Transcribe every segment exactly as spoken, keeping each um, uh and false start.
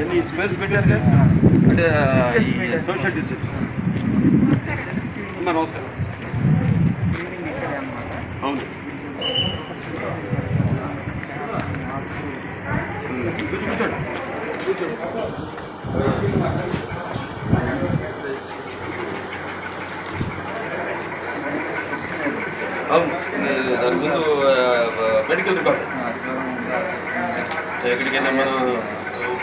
ಎಲ್ಲಿ ಸ್ಪೇಸ್ ಬಿಟ್ಟಾರೆ sir social distance. ನಮಸ್ಕಾರ ಅಮ್ಮ. ನಮಸ್ಕಾರ. ಹೌದು దాని ముందు మెడికల్ రికార్డ్ ఎక్కడికైనా మనం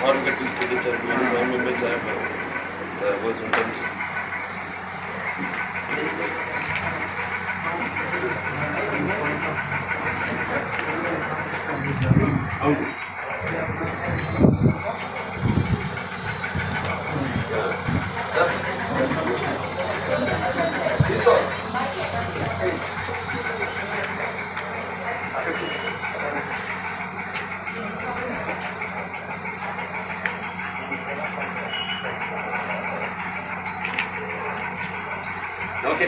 ఫార్మ్ కట్ తీసుకుంటే గవర్నమెంట్ మెంబర్స్ పోసి ఉంటాం. అవును Okay.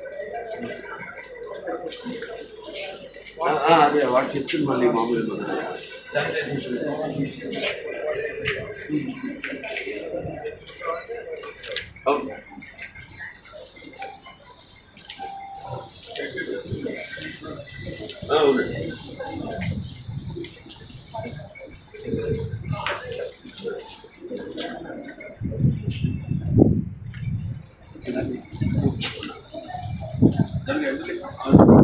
అదే వాడు చెప్తుంది మళ్ళీ మామూలు అవునండి.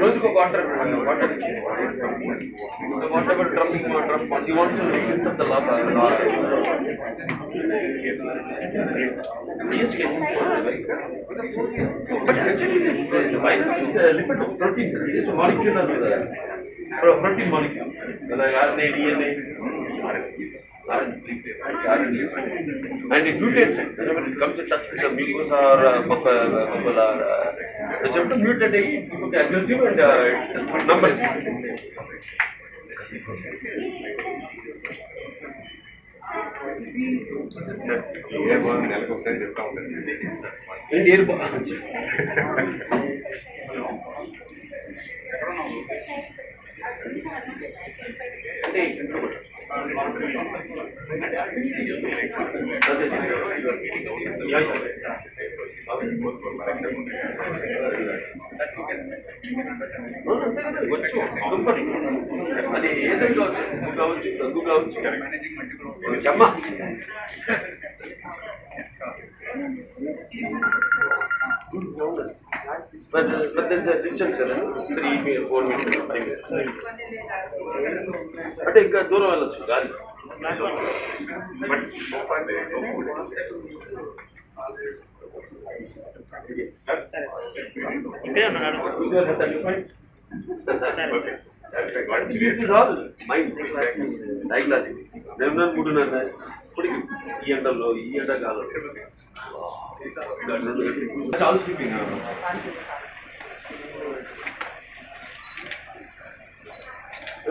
Rojko water water the water but drumming water but he wants to reduce the lava these cases but actually this is why the limit of protein is molecular protein molecule like R N A D N A and it mutates it whenever it comes in touch with the mucus or buccal or such a mutate it becomes aggressive and uh, it numbers. Air bomb nelko side chepta untadi and air bomb చెమ్మ distance కదా three four metres five metres అంటే ఇంకా దూరం వెళ్ళచ్చు గాలి ఇంకే ఉన్నాడు. Okay. This is all mind diagnostic. Remnant good na hai. Pudi ye anta lo, ye anta galo. Charles keeping na.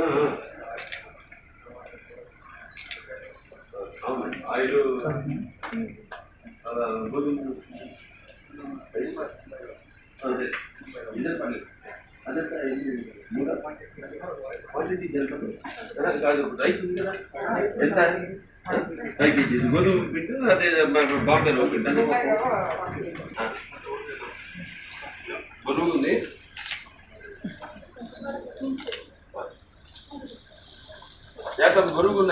Uh. Amen. I do. Ala good. Okay. Idhar pani. ಅದಕ್ಕೆ ಮೂಲ ಕ್ವಾಲಿಟಿ ಜಲ್ಪು ಅದು ರೈಸ್ ಇಂದ ಎಂತ ರೈಸ್ ಇದು ಗೋಧಿ ಬಿಟ್ಟು ಅದೇ ಬಾಂಬೆ ಹೋಗ್ಬಿಟ್ಟು ಬರುವುದೇ ಯಾಕಂದ್ರೆ ಬರುವುದಿಲ್ಲ.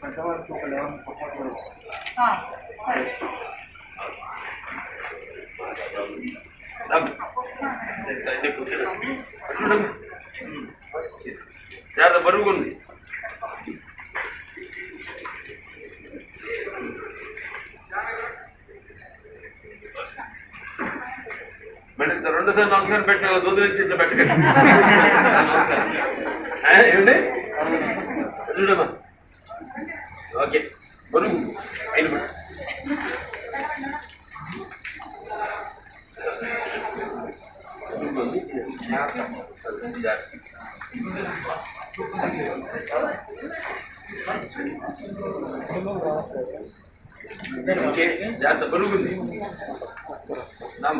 Pasaba el chocolate, vamos por favor. Ah, pues. Dame. Borgo un día. రెండు సార్ నమస్కారం పెట్టిన దూదు నుంచి ఇట్లా పెట్టకండి. ఏమండి చూడమ్మా. ఓకే బరువు అయిన పెట్టు. ఓకే జాగ్రత్త బరుగుంది. నామ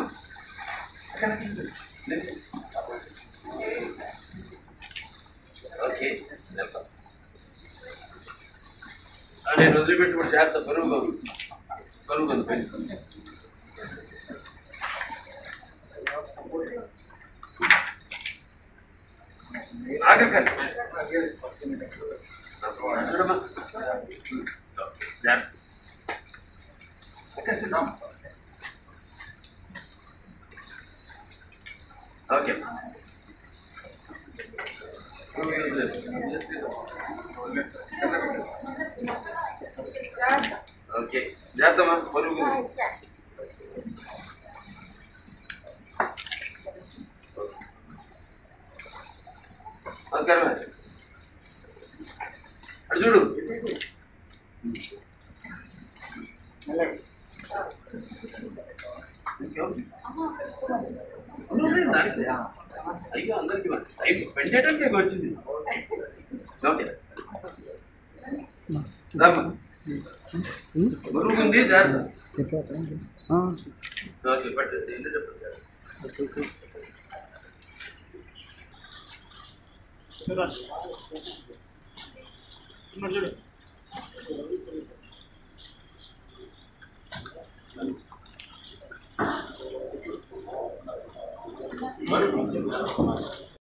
ఓకే నేను వదిలిపెట్టుకుంటే జాగ్రత్త బరువుగా బరువుగా పెంచుకుంది. ఆగకండి చూడమ్మా జాగ్రత్త. Okay. Okay. Jata ma, baru guru. Askar ma. Arjuru. అయ్యో అందరికి పెట్టేటట్టు వచ్చింది. ఓకే బరువు ఉంది జాగ్రత్త. ఓకే పట్టేది ఎంత చెప్పండి. What do you think?